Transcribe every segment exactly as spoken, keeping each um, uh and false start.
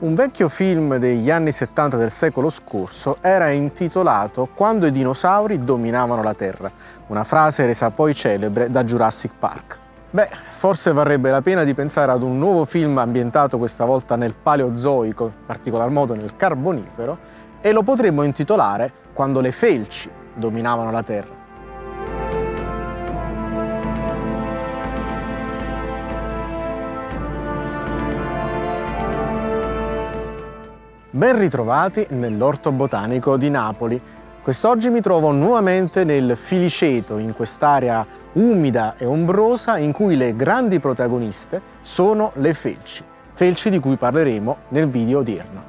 Un vecchio film degli anni settanta del secolo scorso era intitolato "Quando i dinosauri dominavano la Terra", una frase resa poi celebre da Jurassic Park. Beh, forse varrebbe la pena di pensare ad un nuovo film ambientato questa volta nel Paleozoico, in particolar modo nel Carbonifero, e lo potremmo intitolare "Quando le felci dominavano la Terra". Ben ritrovati nell'Orto Botanico di Napoli. Quest'oggi mi trovo nuovamente nel Filiceto, in quest'area umida e ombrosa in cui le grandi protagoniste sono le felci, felci di cui parleremo nel video odierno.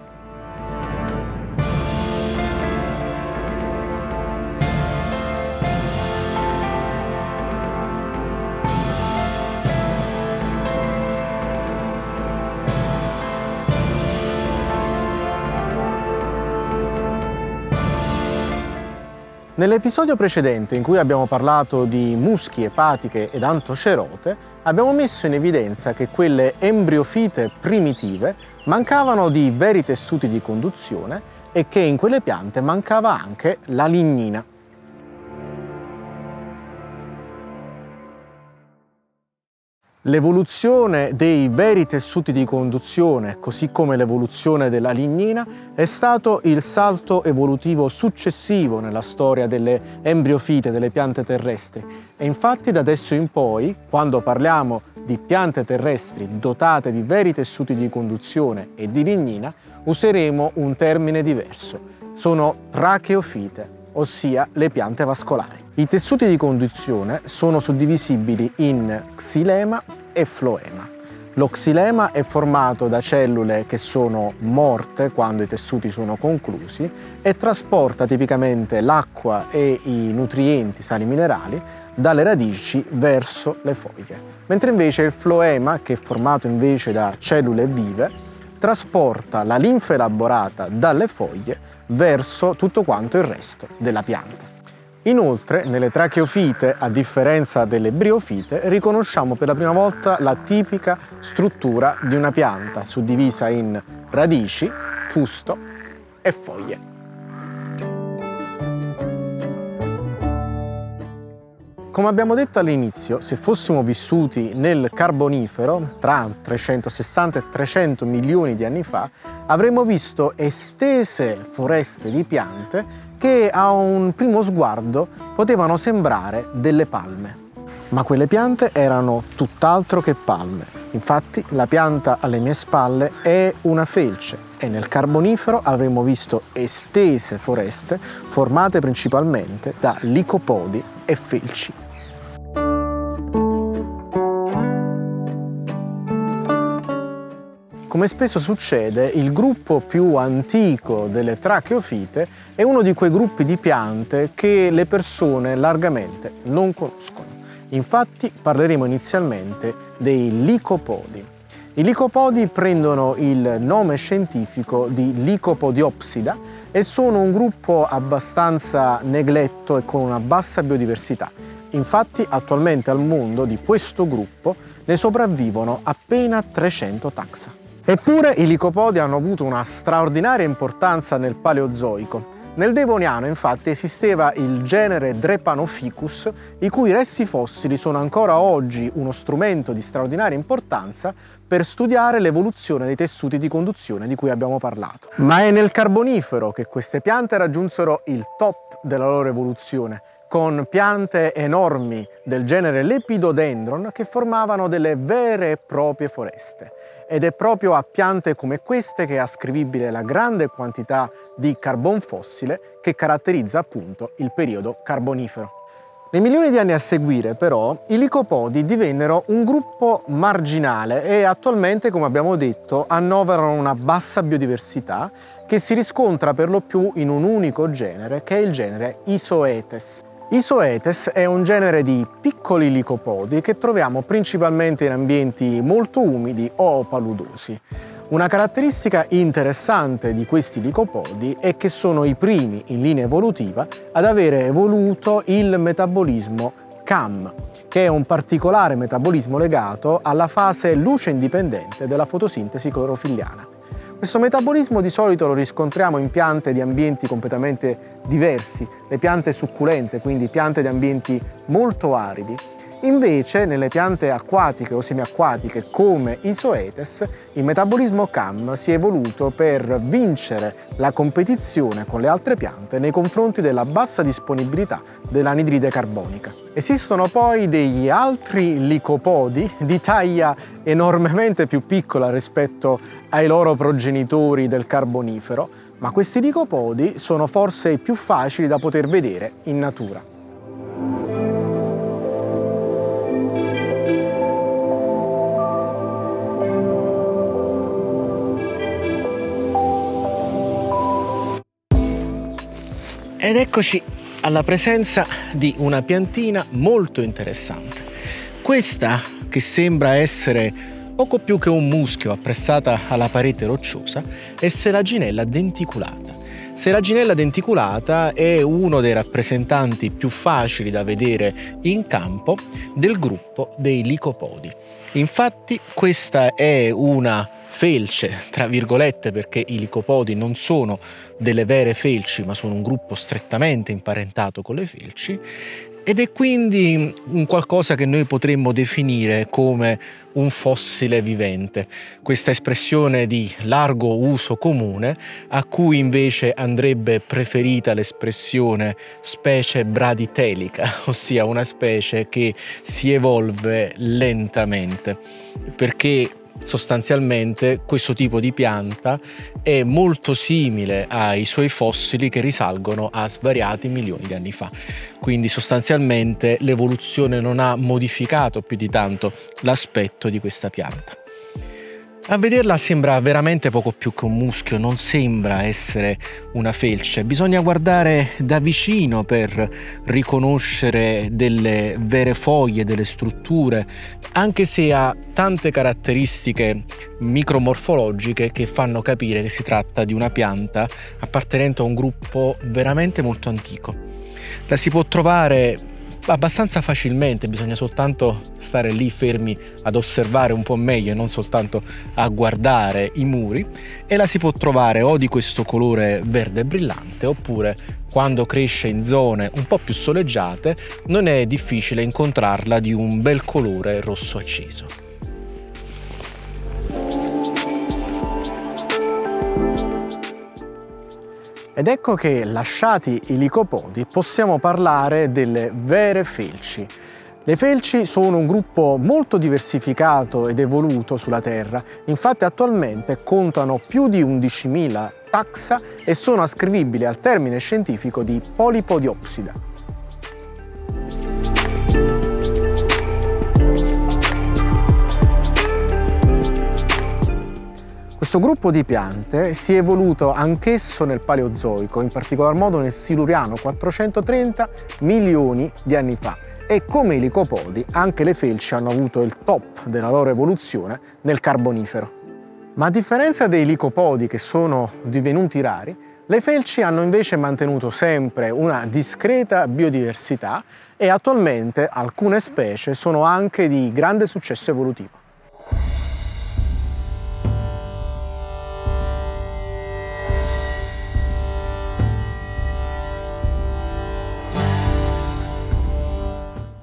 Nell'episodio precedente, in cui abbiamo parlato di muschi, epatiche ed antocerote, abbiamo messo in evidenza che quelle embriofite primitive mancavano di veri tessuti di conduzione e che in quelle piante mancava anche la lignina. L'evoluzione dei veri tessuti di conduzione, così come l'evoluzione della lignina, è stato il salto evolutivo successivo nella storia delle embriofite, delle piante terrestri. E infatti da adesso in poi, quando parliamo di piante terrestri dotate di veri tessuti di conduzione e di lignina, useremo un termine diverso. Sono tracheofite, ossia le piante vascolari. I tessuti di conduzione sono suddivisibili in xilema e floema. Lo xilema è formato da cellule che sono morte quando i tessuti sono conclusi e trasporta tipicamente l'acqua e i nutrienti, sali minerali, dalle radici verso le foglie. Mentre invece il floema, che è formato invece da cellule vive, trasporta la linfa elaborata dalle foglie verso tutto quanto il resto della pianta. Inoltre, nelle tracheofite, a differenza delle briofite, riconosciamo per la prima volta la tipica struttura di una pianta, suddivisa in radici, fusto e foglie. Come abbiamo detto all'inizio, se fossimo vissuti nel Carbonifero, tra trecentosessanta e trecento milioni di anni fa, avremmo visto estese foreste di piante che a un primo sguardo potevano sembrare delle palme. Ma quelle piante erano tutt'altro che palme. Infatti la pianta alle mie spalle è una felce e nel Carbonifero avremmo visto estese foreste formate principalmente da licopodi e felci. Come spesso succede, il gruppo più antico delle tracheofite è uno di quei gruppi di piante che le persone largamente non conoscono. Infatti parleremo inizialmente dei licopodi. I licopodi prendono il nome scientifico di licopodiopsida e sono un gruppo abbastanza negletto e con una bassa biodiversità. Infatti attualmente al mondo di questo gruppo ne sopravvivono appena trecento taxa. Eppure i licopodi hanno avuto una straordinaria importanza nel Paleozoico. Nel Devoniano, infatti, esisteva il genere Drepanoficus, i cui resti fossili sono ancora oggi uno strumento di straordinaria importanza per studiare l'evoluzione dei tessuti di conduzione di cui abbiamo parlato. Ma è nel Carbonifero che queste piante raggiunsero il top della loro evoluzione, con piante enormi del genere Lepidodendron che formavano delle vere e proprie foreste. Ed è proprio a piante come queste che è ascrivibile la grande quantità di carbon fossile che caratterizza appunto il periodo Carbonifero. Nei milioni di anni a seguire, però, i licopodi divennero un gruppo marginale e attualmente, come abbiamo detto, annoverano una bassa biodiversità che si riscontra per lo più in un unico genere, che è il genere Isoetes. Isoetes è un genere di piccoli licopodi che troviamo principalmente in ambienti molto umidi o paludosi. Una caratteristica interessante di questi licopodi è che sono i primi in linea evolutiva ad avere evoluto il metabolismo C A M, che è un particolare metabolismo legato alla fase luce indipendente della fotosintesi clorofilliana. Questo metabolismo di solito lo riscontriamo in piante di ambienti completamente diversi, le piante succulente, quindi piante di ambienti molto aridi. Invece nelle piante acquatiche o semiacquatiche come Isoetes il metabolismo C A M si è evoluto per vincere la competizione con le altre piante nei confronti della bassa disponibilità dell'anidride carbonica. Esistono poi degli altri licopodi di taglia enormemente più piccola rispetto ai loro progenitori del Carbonifero, ma questi licopodi sono forse i più facili da poter vedere in natura. Ed eccoci alla presenza di una piantina molto interessante. Questa, che sembra essere poco più che un muschio appressata alla parete rocciosa, è Selaginella denticulata. Selaginella denticulata è uno dei rappresentanti più facili da vedere in campo del gruppo dei licopodi. Infatti questa è una felce, tra virgolette, perché i licopodi non sono delle vere felci, ma sono un gruppo strettamente imparentato con le felci, ed è quindi un qualcosa che noi potremmo definire come un fossile vivente. Questa espressione di largo uso comune, a cui invece andrebbe preferita l'espressione specie braditelica, ossia una specie che si evolve lentamente, perché sostanzialmente questo tipo di pianta è molto simile ai suoi fossili che risalgono a svariati milioni di anni fa. Quindi sostanzialmente l'evoluzione non ha modificato più di tanto l'aspetto di questa pianta. A vederla sembra veramente poco più che un muschio, non sembra essere una felce. Bisogna guardare da vicino per riconoscere delle vere foglie, delle strutture, anche se ha tante caratteristiche micromorfologiche che fanno capire che si tratta di una pianta appartenente a un gruppo veramente molto antico. La si può trovare abbastanza facilmente, bisogna soltanto stare lì fermi ad osservare un po' meglio e non soltanto a guardare i muri, e la si può trovare o di questo colore verde brillante oppure, quando cresce in zone un po' più soleggiate, non è difficile incontrarla di un bel colore rosso acceso. Ed ecco che, lasciati i licopodi, possiamo parlare delle vere felci. Le felci sono un gruppo molto diversificato ed evoluto sulla Terra, infatti attualmente contano più di undicimila taxa e sono ascrivibili al termine scientifico di polipodiopsida. Questo gruppo di piante si è evoluto anch'esso nel Paleozoico, in particolar modo nel Siluriano, quattrocentotrenta milioni di anni fa, e come i licopodi anche le felci hanno avuto il top della loro evoluzione nel Carbonifero. Ma a differenza dei licopodi, che sono divenuti rari, le felci hanno invece mantenuto sempre una discreta biodiversità e attualmente alcune specie sono anche di grande successo evolutivo.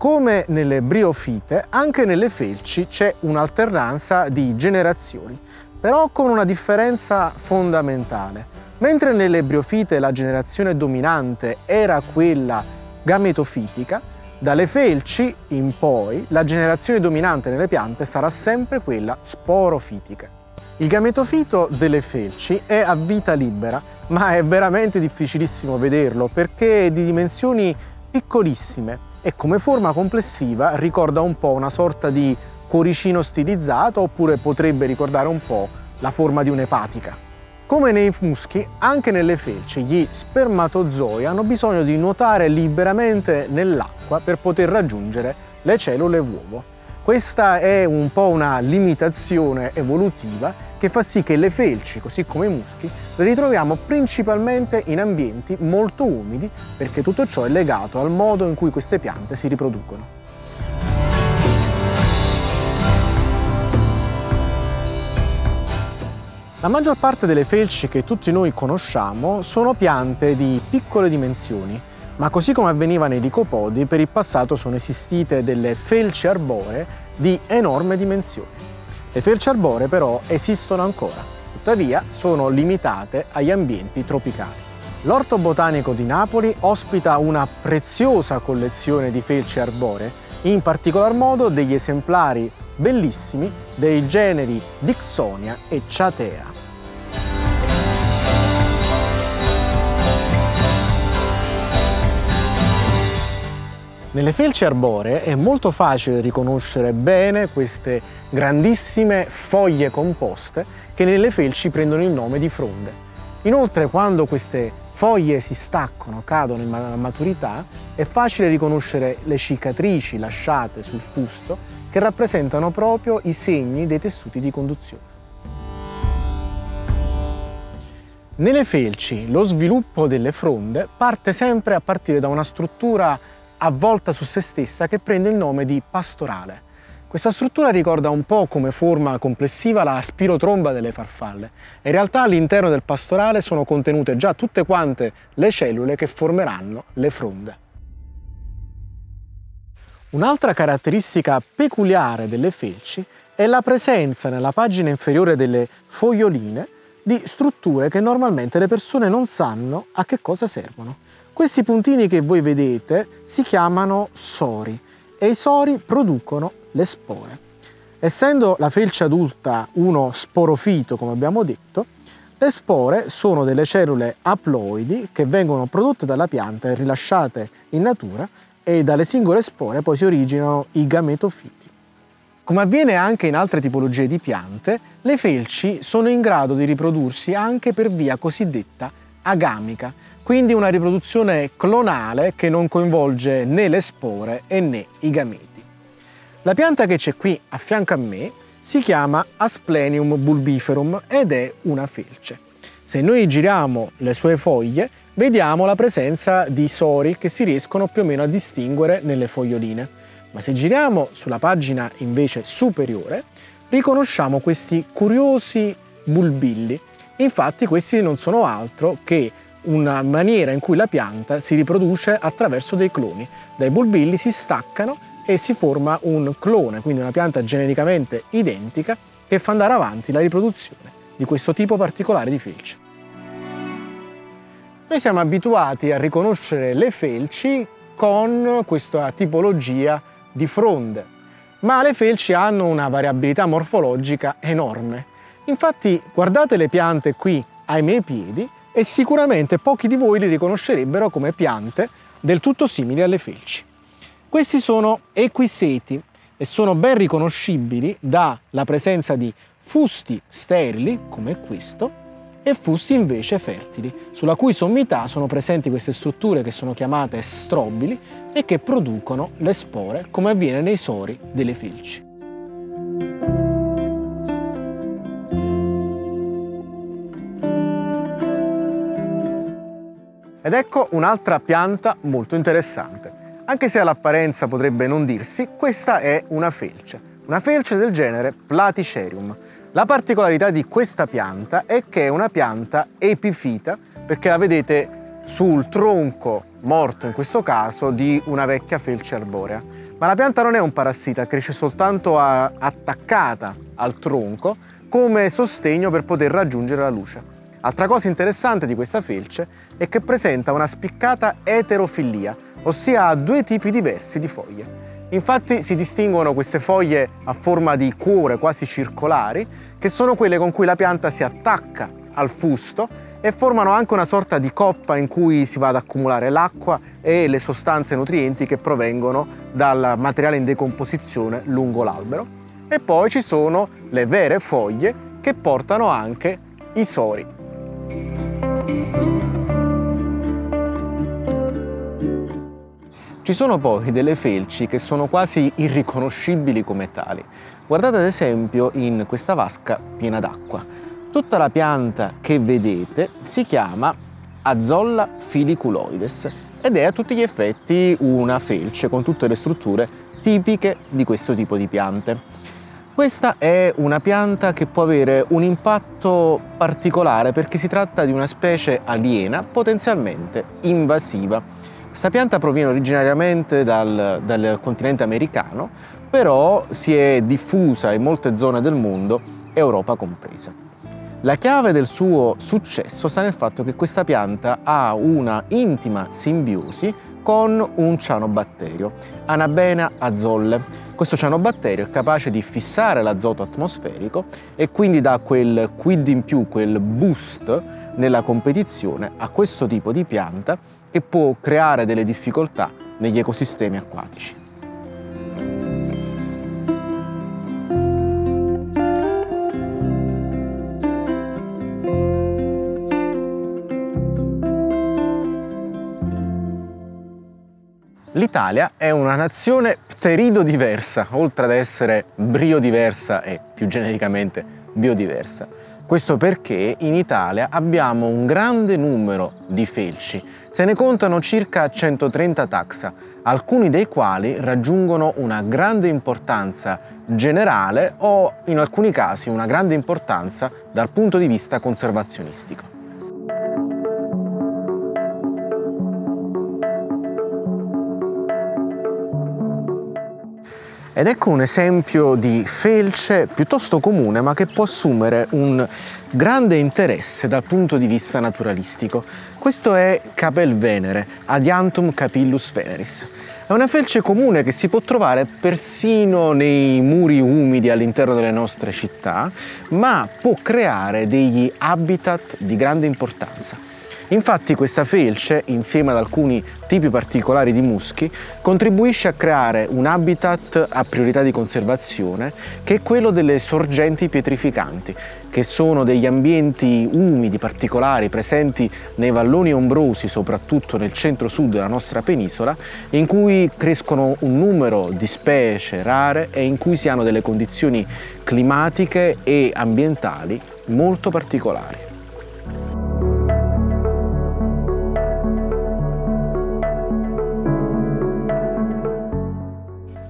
Come nelle briofite, anche nelle felci c'è un'alternanza di generazioni, però con una differenza fondamentale. Mentre nelle briofite la generazione dominante era quella gametofitica, dalle felci in poi la generazione dominante nelle piante sarà sempre quella sporofitica. Il gametofito delle felci è a vita libera, ma è veramente difficilissimo vederlo perché è di dimensioni piccolissime e come forma complessiva ricorda un po' una sorta di cuoricino stilizzato, oppure potrebbe ricordare un po' la forma di un'epatica. Come nei muschi, anche nelle felci gli spermatozoi hanno bisogno di nuotare liberamente nell'acqua per poter raggiungere le cellule uovo. Questa è un po' una limitazione evolutiva che fa sì che le felci, così come i muschi, le ritroviamo principalmente in ambienti molto umidi, perché tutto ciò è legato al modo in cui queste piante si riproducono. La maggior parte delle felci che tutti noi conosciamo sono piante di piccole dimensioni, ma così come avveniva nei licopodi, per il passato sono esistite delle felci arboree di enorme dimensione. Le felci arboree però esistono ancora, tuttavia sono limitate agli ambienti tropicali. L'Orto Botanico di Napoli ospita una preziosa collezione di felci arboree, in particolar modo degli esemplari bellissimi dei generi Dicksonia e Cyatea. Nelle felci arboree è molto facile riconoscere bene queste grandissime foglie composte che nelle felci prendono il nome di fronde. Inoltre, quando queste foglie si staccano, cadono in maturità, è facile riconoscere le cicatrici lasciate sul fusto che rappresentano proprio i segni dei tessuti di conduzione. Nelle felci lo sviluppo delle fronde parte sempre a partire da una struttura avvolta su se stessa che prende il nome di pastorale. Questa struttura ricorda un po' come forma complessiva la spirotromba delle farfalle. In realtà all'interno del pastorale sono contenute già tutte quante le cellule che formeranno le fronde. Un'altra caratteristica peculiare delle felci è la presenza nella pagina inferiore delle foglioline di strutture che normalmente le persone non sanno a che cosa servono. Questi puntini che voi vedete si chiamano sori e i sori producono le spore. Essendo la felce adulta uno sporofito, come abbiamo detto, le spore sono delle cellule aploidi che vengono prodotte dalla pianta e rilasciate in natura, e dalle singole spore poi si originano i gametofiti. Come avviene anche in altre tipologie di piante, le felci sono in grado di riprodursi anche per via cosiddetta agamica, quindi una riproduzione clonale che non coinvolge né le spore e né i gameti. La pianta che c'è qui a fianco a me si chiama Asplenium bulbiferum ed è una felce. Se noi giriamo le sue foglie vediamo la presenza di sori che si riescono più o meno a distinguere nelle foglioline, ma se giriamo sulla pagina invece superiore riconosciamo questi curiosi bulbilli. Infatti questi non sono altro che una maniera in cui la pianta si riproduce attraverso dei cloni. Dai bulbilli si staccano e si forma un clone, quindi una pianta genericamente identica che fa andare avanti la riproduzione di questo tipo particolare di felce. Noi siamo abituati a riconoscere le felci con questa tipologia di fronde, ma le felci hanno una variabilità morfologica enorme. Infatti guardate le piante qui ai miei piedi e sicuramente pochi di voi le riconoscerebbero come piante del tutto simili alle felci. Questi sono equiseti e sono ben riconoscibili dalla presenza di fusti sterili, come questo, e fusti invece fertili, sulla cui sommità sono presenti queste strutture che sono chiamate strobili e che producono le spore, come avviene nei sori delle felci. Ed ecco un'altra pianta molto interessante. Anche se all'apparenza potrebbe non dirsi, questa è una felce, una felce del genere Platycerium. La particolarità di questa pianta è che è una pianta epifita, perché la vedete sul tronco morto, in questo caso, di una vecchia felce arborea. Ma la pianta non è un parassita, cresce soltanto a, attaccata al tronco come sostegno per poter raggiungere la luce. Altra cosa interessante di questa felce è che presenta una spiccata eterofilia, ossia due tipi diversi di foglie. Infatti si distinguono queste foglie a forma di cuore quasi circolari, che sono quelle con cui la pianta si attacca al fusto e formano anche una sorta di coppa in cui si va ad accumulare l'acqua e le sostanze nutrienti che provengono dal materiale in decomposizione lungo l'albero. E poi ci sono le vere foglie che portano anche i sori. Ci sono poi delle felci che sono quasi irriconoscibili come tali. Guardate ad esempio in questa vasca piena d'acqua. Tutta la pianta che vedete si chiama Azolla filiculoides ed è a tutti gli effetti una felce con tutte le strutture tipiche di questo tipo di piante. Questa è una pianta che può avere un impatto particolare perché si tratta di una specie aliena potenzialmente invasiva. Questa pianta proviene originariamente dal, dal continente americano, però si è diffusa in molte zone del mondo, Europa compresa. La chiave del suo successo sta nel fatto che questa pianta ha una intima simbiosi con un cianobatterio, Anabaena azollae. Questo cianobatterio è capace di fissare l'azoto atmosferico e quindi dà quel quid in più, quel boost nella competizione a questo tipo di pianta che può creare delle difficoltà negli ecosistemi acquatici. L'Italia è una nazione pteridodiversa, oltre ad essere briodiversa e più genericamente biodiversa. Questo perché in Italia abbiamo un grande numero di felci, se ne contano circa centotrenta taxa, alcuni dei quali raggiungono una grande importanza generale o in alcuni casi una grande importanza dal punto di vista conservazionistico. Ed ecco un esempio di felce piuttosto comune ma che può assumere un grande interesse dal punto di vista naturalistico. Questo è capelvenere, Adiantum capillus-veneris. È una felce comune che si può trovare persino nei muri umidi all'interno delle nostre città, ma può creare degli habitat di grande importanza. Infatti questa felce, insieme ad alcuni tipi particolari di muschi, contribuisce a creare un habitat a priorità di conservazione che è quello delle sorgenti pietrificanti, che sono degli ambienti umidi particolari presenti nei valloni ombrosi, soprattutto nel centro-sud della nostra penisola, in cui crescono un numero di specie rare e in cui si hanno delle condizioni climatiche e ambientali molto particolari.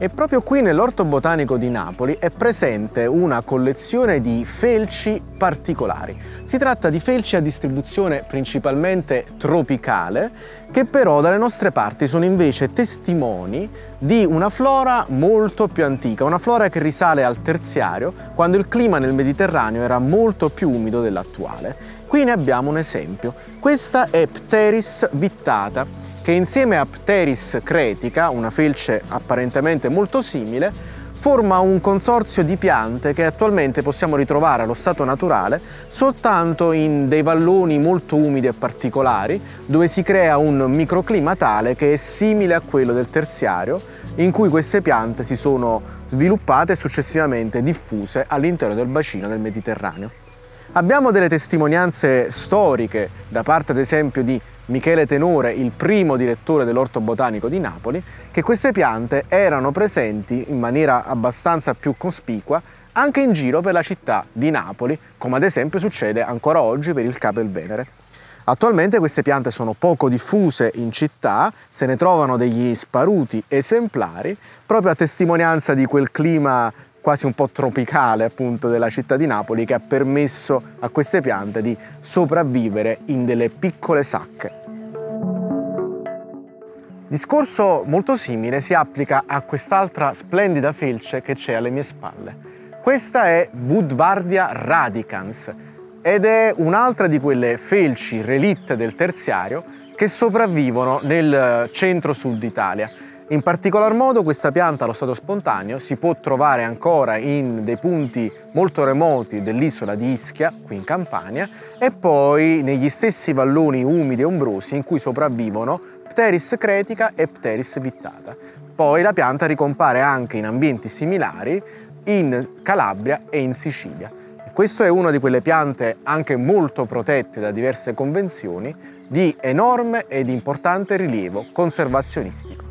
E proprio qui nell'orto botanico di Napoli è presente una collezione di felci particolari. Si tratta di felci a distribuzione principalmente tropicale, che però dalle nostre parti sono invece testimoni di una flora molto più antica, una flora che risale al terziario, quando il clima nel Mediterraneo era molto più umido dell'attuale. Qui ne abbiamo un esempio. Questa è Pteris vittata, che insieme a Pteris cretica, una felce apparentemente molto simile, forma un consorzio di piante che attualmente possiamo ritrovare allo stato naturale soltanto in dei valloni molto umidi e particolari, dove si crea un microclima tale che è simile a quello del terziario, in cui queste piante si sono sviluppate e successivamente diffuse all'interno del bacino del Mediterraneo. Abbiamo delle testimonianze storiche da parte, ad esempio, di Michele Tenore, il primo direttore dell'Orto Botanico di Napoli, che queste piante erano presenti in maniera abbastanza più cospicua anche in giro per la città di Napoli, come ad esempio succede ancora oggi per il capelvenere. Attualmente queste piante sono poco diffuse in città, se ne trovano degli sparuti esemplari, proprio a testimonianza di quel clima quasi un po' tropicale appunto della città di Napoli, che ha permesso a queste piante di sopravvivere in delle piccole sacche. Discorso molto simile si applica a quest'altra splendida felce che c'è alle mie spalle. Questa è Woodwardia radicans ed è un'altra di quelle felci relitte del terziario che sopravvivono nel centro-sud d'Italia. In particolar modo questa pianta allo stato spontaneo si può trovare ancora in dei punti molto remoti dell'isola di Ischia, qui in Campania, e poi negli stessi valloni umidi e ombrosi in cui sopravvivono Pteris cretica e Pteris vittata. Poi la pianta ricompare anche in ambienti similari in Calabria e in Sicilia. Questa è una di quelle piante anche molto protette da diverse convenzioni di enorme ed importante rilievo conservazionistico.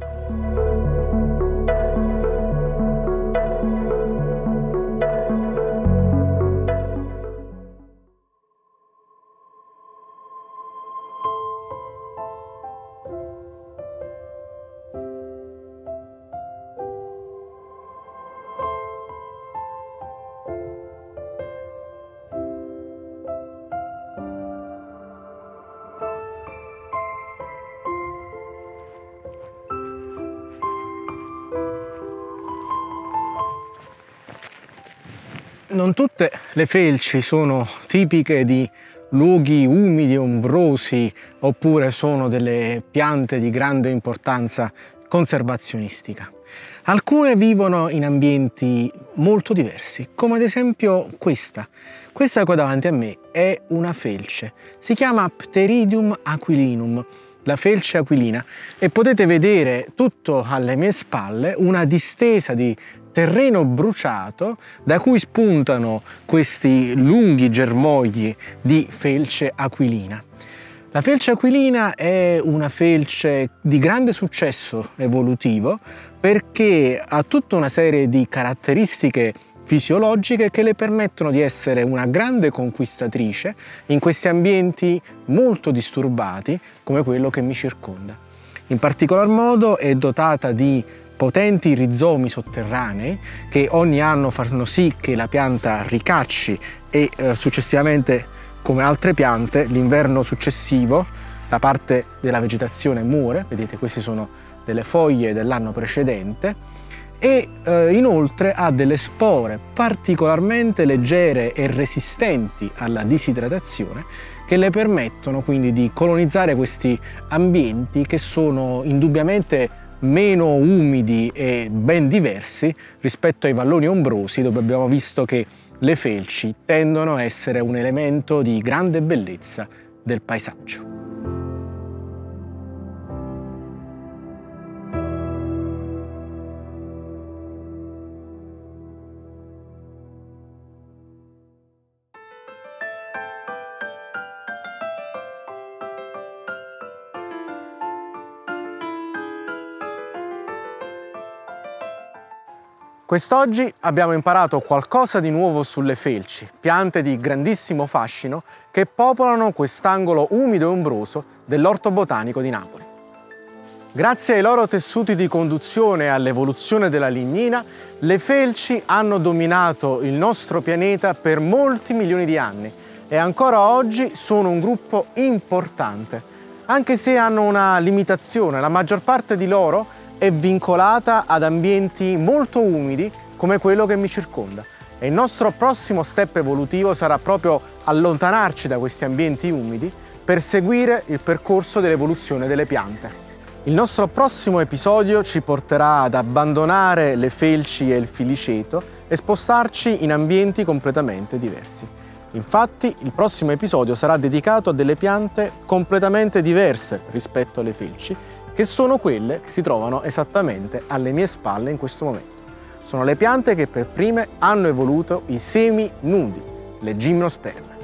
Non tutte le felci sono tipiche di luoghi umidi, ombrosi, oppure sono delle piante di grande importanza conservazionistica. Alcune vivono in ambienti molto diversi, come ad esempio questa. Questa qua davanti a me è una felce, si chiama Pteridium aquilinum, la felce aquilina, e potete vedere tutto alle mie spalle una distesa di terreno bruciato da cui spuntano questi lunghi germogli di felce aquilina. La felce aquilina è una felce di grande successo evolutivo perché ha tutta una serie di caratteristiche fisiologiche che le permettono di essere una grande conquistatrice in questi ambienti molto disturbati come quello che mi circonda. In particolar modo è dotata di potenti rizomi sotterranei che ogni anno fanno sì che la pianta ricacci e eh, successivamente, come altre piante, l'inverno successivo la parte della vegetazione muore. Vedete, queste sono delle foglie dell'anno precedente. E eh, inoltre ha delle spore particolarmente leggere e resistenti alla disidratazione che le permettono quindi di colonizzare questi ambienti che sono indubbiamente meno umidi e ben diversi rispetto ai valloni ombrosi, dove abbiamo visto che le felci tendono a essere un elemento di grande bellezza del paesaggio. Quest'oggi abbiamo imparato qualcosa di nuovo sulle felci, piante di grandissimo fascino che popolano quest'angolo umido e ombroso dell'orto botanico di Napoli. Grazie ai loro tessuti di conduzione e all'evoluzione della lignina, le felci hanno dominato il nostro pianeta per molti milioni di anni e ancora oggi sono un gruppo importante, anche se hanno una limitazione. La maggior parte di loro è vincolata ad ambienti molto umidi come quello che mi circonda, e il nostro prossimo step evolutivo sarà proprio allontanarci da questi ambienti umidi per seguire il percorso dell'evoluzione delle piante. Il nostro prossimo episodio ci porterà ad abbandonare le felci e il filiceto e spostarci in ambienti completamente diversi. Infatti il prossimo episodio sarà dedicato a delle piante completamente diverse rispetto alle felci, che sono quelle che si trovano esattamente alle mie spalle in questo momento. Sono le piante che per prime hanno evoluto i semi nudi, le gimnosperme.